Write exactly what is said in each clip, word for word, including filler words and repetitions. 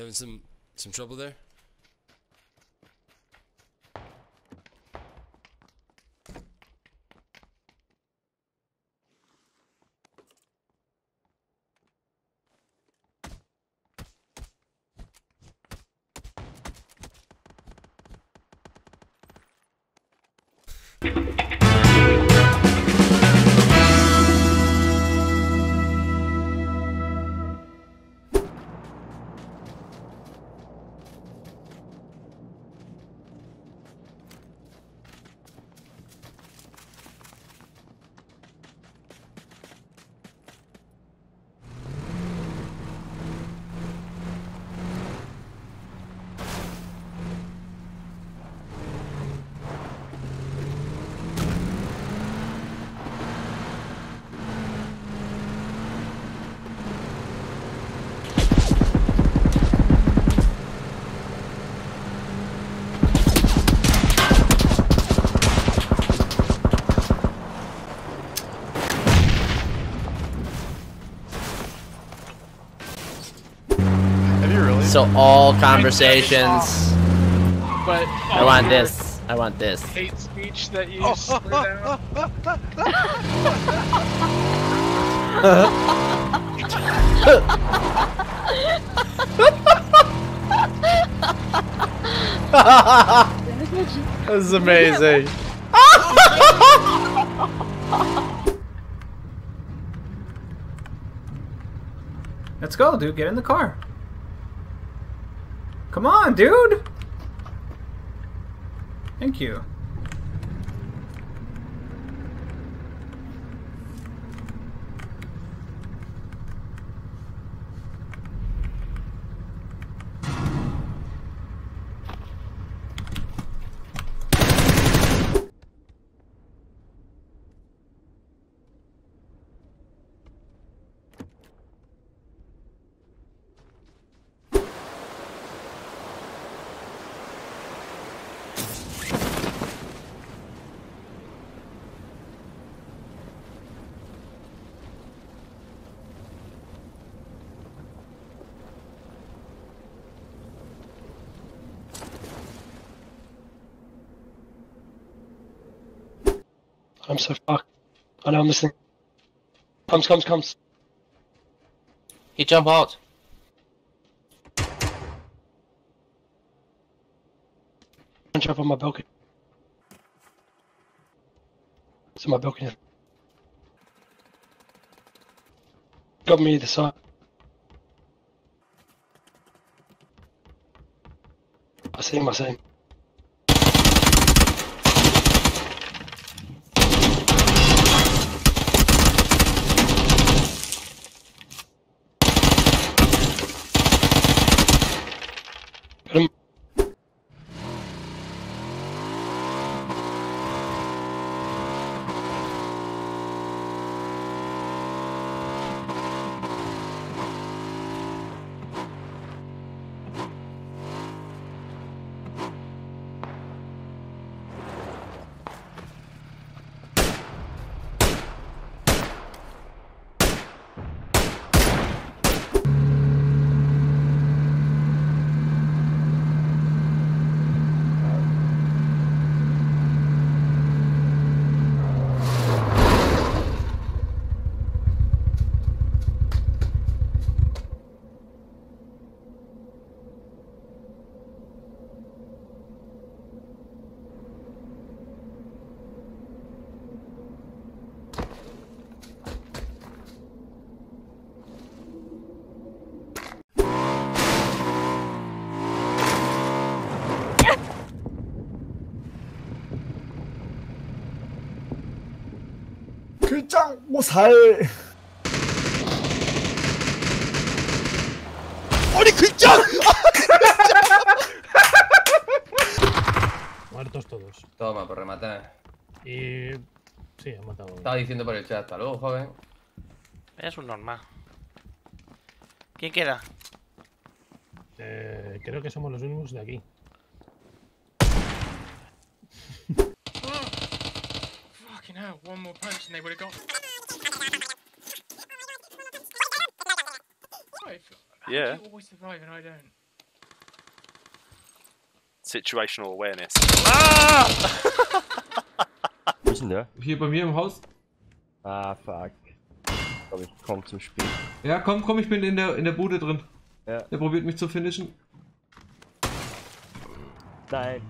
You having some some trouble there? So all conversations. But I want this. I want this. Hate speech that you split out. This is amazing. Let's go, dude. Get in the car. Come on, dude! Thank you. I'm so fucked. I know I'm listening. Comes, comes, comes. He jump out. Punch up on my balcony. It's on my balcony. Got me either side. I see him, I see him. 살 아니 글자 muertos todos. Toma por rematar. Y sí, ha matado. Estaba diciendo por el chat hasta luego, joven. Es un normal. ¿Quién queda? Eh, creo que somos los únicos de aquí. Fucking hell, one more punch and they would have gone. Yeah. How do you always survive and I don't? Situational awareness. Ah! Wo ist denn der? Hier bei mir im Haus. Ah, fuck. Ich glaube, ich komme zu spät. Ja, komm, komm, ich bin in der, in der Bude drin. Ja. Der probiert mich zu finishen. Nein.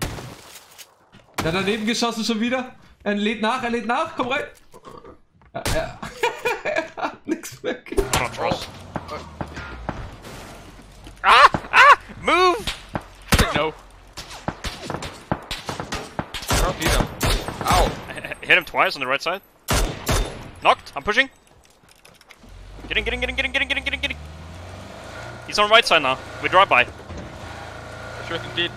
Der hat daneben geschossen schon wieder. Er lädt nach, er lädt nach, komm rein. Ja, ja. Er hat nichts mehr gemacht. Ah! Ah! Move! No. Oh, beat him. Ow. Hit him twice on the right side. Knocked. I'm pushing. Get in, get in, get in, get in, get in, get in, get in, get in. He's on right side now. We drive by. That's right indeed.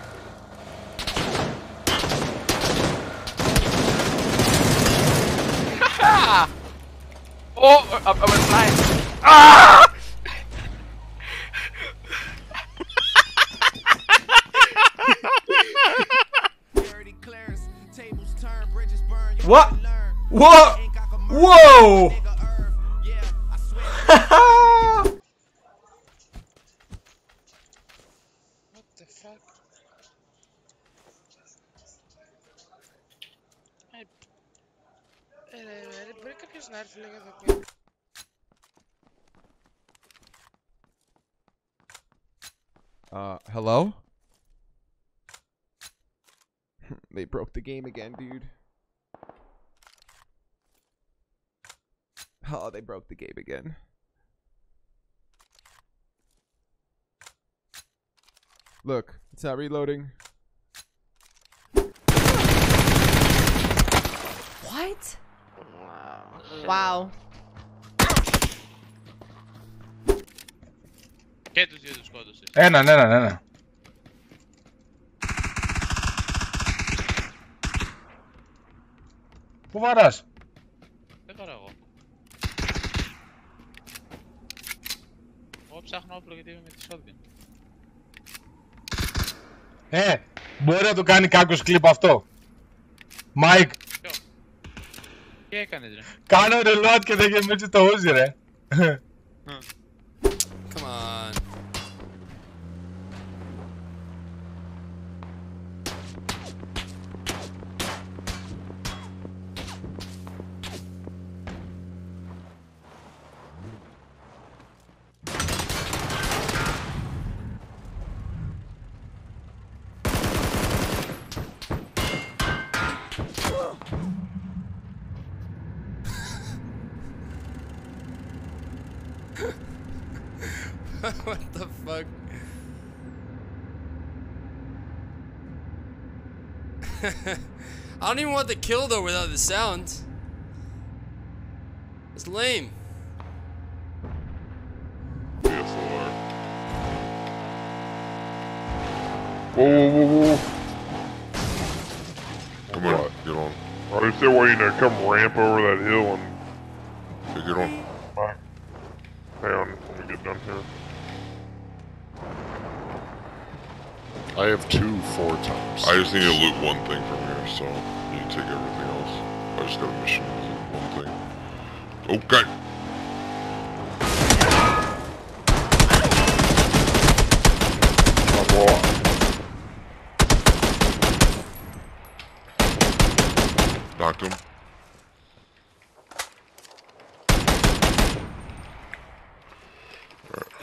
Oh! I, I was blind. Ah! What? What? Whoa! What the fuck? Μπορεί κάποιος να έρθει λέγε εδώ πέρα. Uh, hello? They broke the game again, dude. Oh, they broke the game again. Look, it's not reloading. What? Wow. Wow. Και τους δύο τους σκότωσε. Έναν, έναν, έναν. Πού βαράς? Δεν βαρά εγώ. Ψάχνω όπλο γιατί είμαι με τη shotgun. Ε, μπορεί να το κάνει κάποιος κλιπ αυτό. Μάικ. Τι έκανες ρε? Κάνω reload και δεν γεμίζει το ούζι ρε. Come on. What the fuck? I don't even want the kill though without the sound. It's lame. Whoa, whoa, whoa, whoa. Come on, get on. Are they still waiting to come ramp over that hill and get on? Bye. Hang on, let me get down here. I have two four times. I just need to loot one thing from here, so you take everything else. I just got a mission to loot one thing. Okay. Oh, knocked him.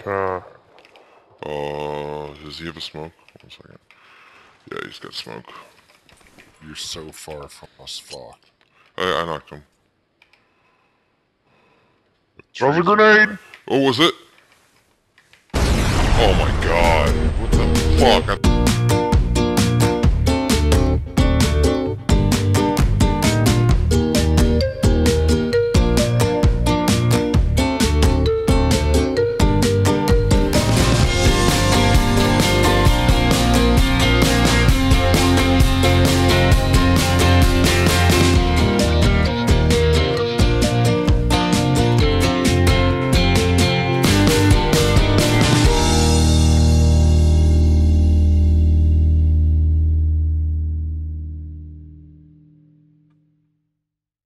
Uh, uh, does he have a smoke? One second. Yeah, he's got smoke. You're so far from us, fuck. I, I knocked him. Throw a grenade! What was it? Oh my god. What the fuck? I